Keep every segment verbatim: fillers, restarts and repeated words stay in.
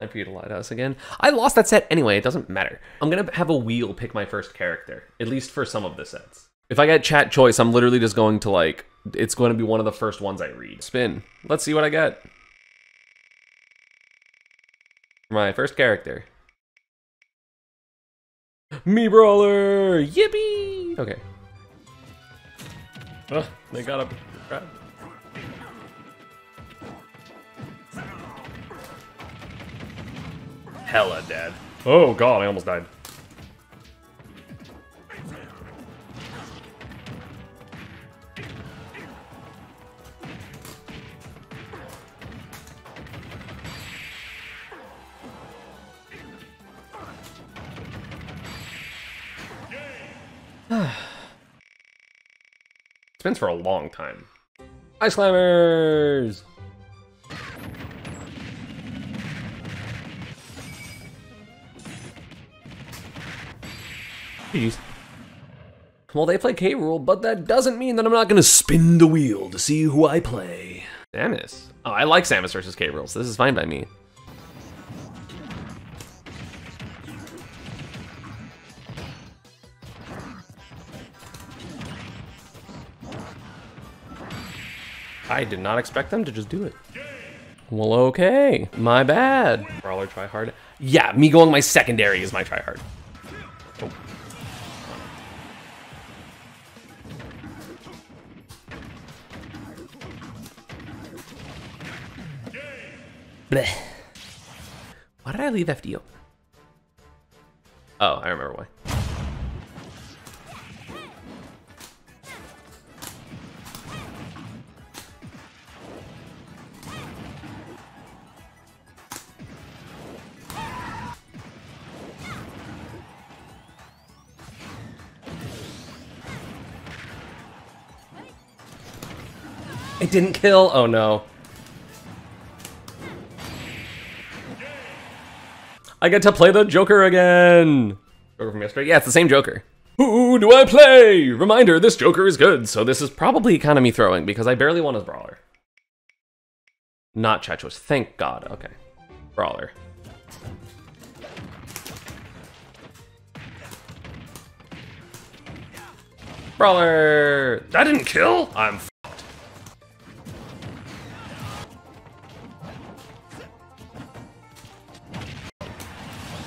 I brutalized us again. I lost that set anyway, it doesn't matter. I'm gonna have a wheel pick my first character, at least for some of the sets. If I get chat choice, I'm literally just going to like, it's going to be one of the first ones I read. Spin. Let's see what I get. My first character. Mii Brawler! Yippee! Okay. Oh, they got a crap. Hella dead. Oh god, I almost died. It's been for a long time. Ice Climbers! Jeez. Well, they play K Rule, but that doesn't mean that I'm not gonna spin the wheel to see who I play. Samus. Oh, I like Samus versus K Rule, so this is fine by me. I did not expect them to just do it. Well, okay, my bad. Brawler try hard. Yeah, me going my secondary is my try hard. Oh. Blech. Why did I leave F D open? Oh, I remember why. It didn't kill. Oh no. I get to play the Joker again. Joker from yesterday? Yeah, it's the same Joker. Who do I play? Reminder, this Joker is good. So this is probably kind of me throwing because I barely won as Brawler. Not Chachos, thank God. Okay. Brawler. Brawler. That didn't kill? I'm f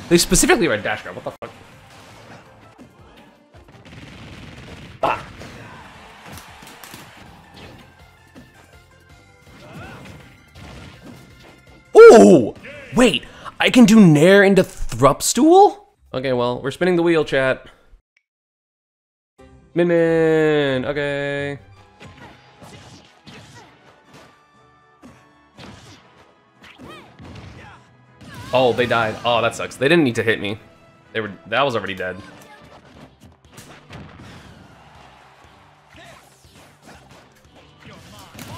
They specifically read dash grab, what the fuck? Ah. Ooh! Wait, I can do Nair into Thrupstool? Okay, well, we're spinning the wheel, chat. Min Min, okay. Oh, they died. Oh, that sucks. They didn't need to hit me. They were. That was already dead.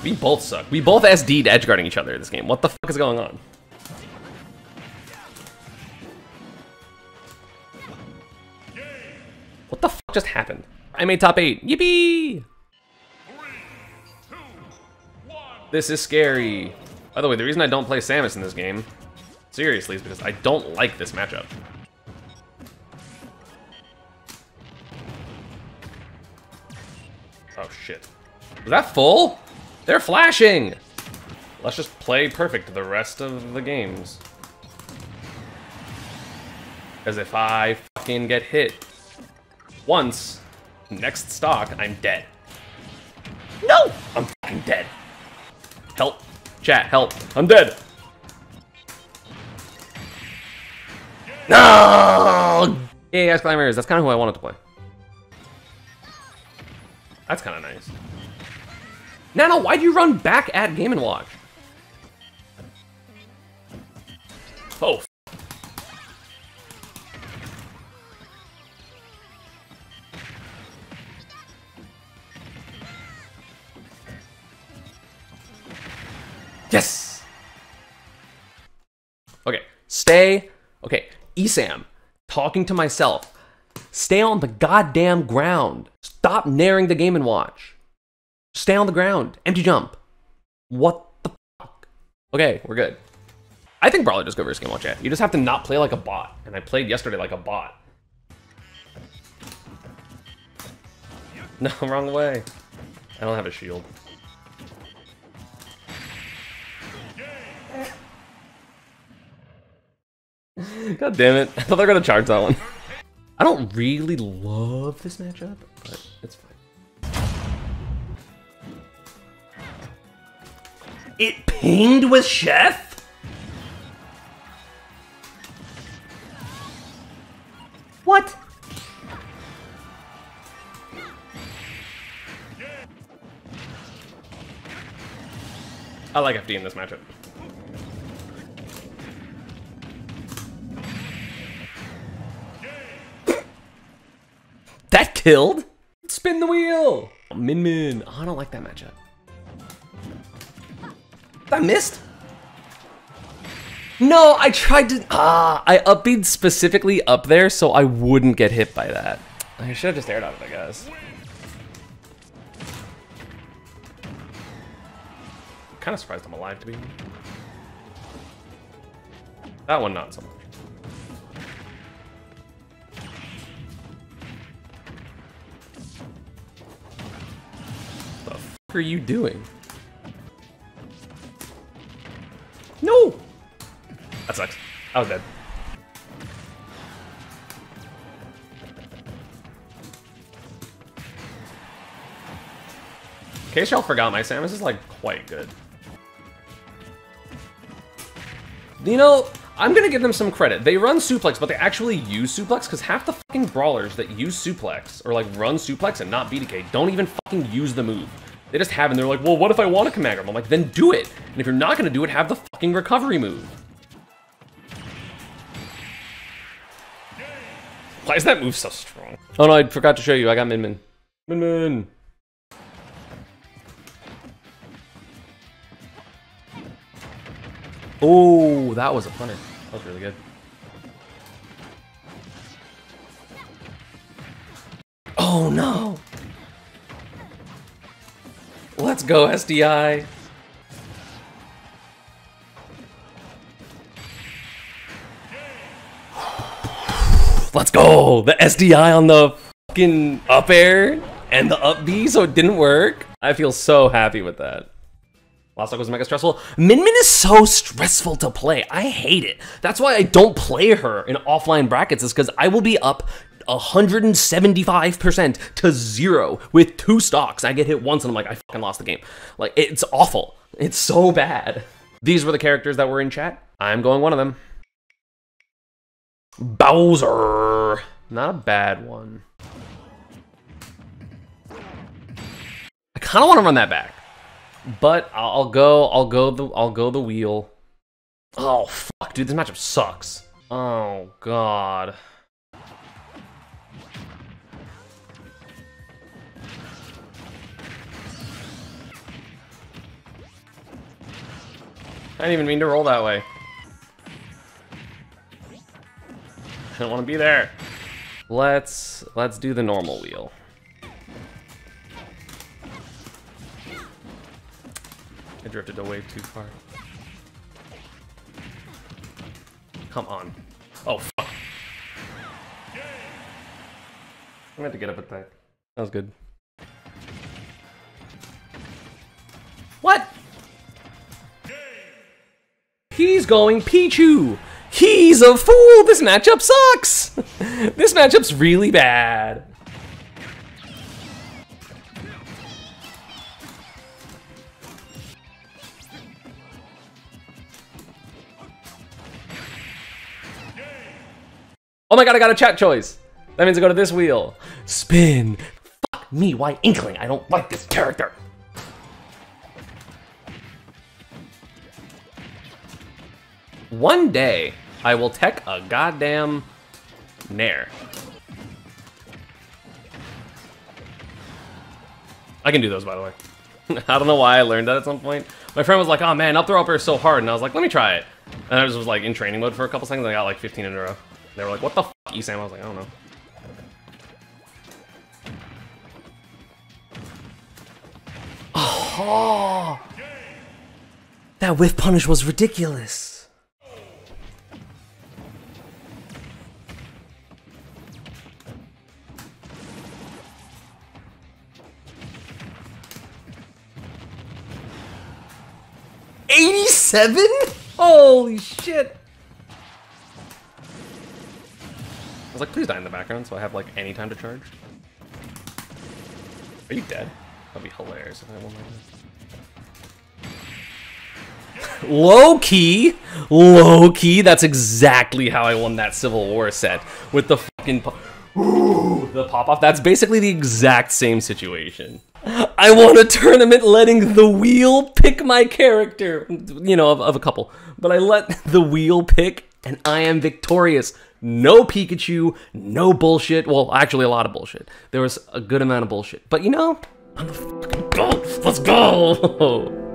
We both suck. We both S D'd edge guarding each other in this game. What the fuck is going on? What the fuck just happened? I made top eight. Yippee! Three, two, one. This is scary. By the way, the reason I don't play Samus in this game. Seriously, is because I don't like this matchup. Oh shit. Was that full? They're flashing! Let's just play perfect the rest of the games. Because if I fucking get hit once, next stock, I'm dead. No! I'm fucking dead. Help. Chat, help. I'm dead! No! Yay, Ice Climbers, that's kind of who I wanted to play. That's kind of nice. Nana, why'd you run back at Game and Watch? Oh. Yes! Okay, stay. Okay. ESAM, talking to myself. Stay on the goddamn ground. Stop nairing the Game and Watch. Stay on the ground. Empty jump. What the fuck? Okay, we're good. I think Brawler does go versus Game Watch. You just have to not play like a bot, and I played yesterday like a bot. No, wrong way. I don't have a shield. God damn it. I thought they were gonna charge that one. I don't really love this matchup, but it's fine. It pinged with Chef? What? I like F D in this matchup. That killed? Spin the wheel! Min Min. Oh, I don't like that matchup. That missed? No, I tried to. Ah, I upbeat specifically up there so I wouldn't get hit by that. I should have just aired out of it, I guess. Kind of surprised I'm alive, to be. That one, not so much. What the f are you doing? No! That sucks. I was dead. In case y'all forgot, my Samus is like quite good. You know, I'm gonna give them some credit. They run Suplex, but they actually use Suplex because half the fucking brawlers that use Suplex or like run Suplex and not B D K don't even fucking use the move. They just have and they're like, well, what if I want to command grab? I'm like, then do it. And if you're not gonna do it, have the fucking recovery move. Why is that move so strong? Oh no, I forgot to show you. I got Min Min. Min Min. Oh, that was a punish. That was really good. Oh no. Let's go, S D I. Let's go! The S D I on the fucking up air and the up B, so it didn't work. I feel so happy with that. Last week was mega stressful. Min Min is so stressful to play. I hate it. That's why I don't play her in offline brackets, is because I will be up one hundred seventy-five percent to zero with two stocks. I get hit once and I'm like, I fucking lost the game. Like, it's awful. It's so bad. These were the characters that were in chat. I'm going one of them. Bowser. Not a bad one. I kind of want to run that back, but I'll go. I'll go the. I'll go the wheel. Oh fuck, dude, this matchup sucks. Oh god. I didn't even mean to roll that way. I don't want to be there. Let's let's do the normal wheel. I drifted away too far. Come on. Oh fuck. I'm gonna have to get up at that. That was good. What? He's going Pichu! He's a fool! This matchup sucks! This matchup's really bad. Oh my god, I got a chat choice. That means I go to this wheel. Spin. Fuck me, why Inkling? I don't like this character. One day, I will tech a goddamn Nair. I can do those, by the way. I don't know why I learned that at some point. My friend was like, oh man, up throw up air is so hard, and I was like, let me try it. And I just was like in training mode for a couple seconds, and I got like fifteen in a row. They were like, what the fuck, ESAM? I was like, I don't know. Oh! That whiff punish was ridiculous. seven? Holy shit! I was like, please die in the background so I have like any time to charge. Are you dead? That'd be hilarious if I won like that. Low key! Low key! That's exactly how I won that Civil War set. With the fucking po Ooh, the pop-off. That's basically the exact same situation. I won a tournament letting the wheel pick my character. You know, of, of a couple. But I let the wheel pick and I am victorious. No Pikachu, no bullshit. Well, actually a lot of bullshit. There was a good amount of bullshit. But you know, I'm the fucking GOAT! Let's go!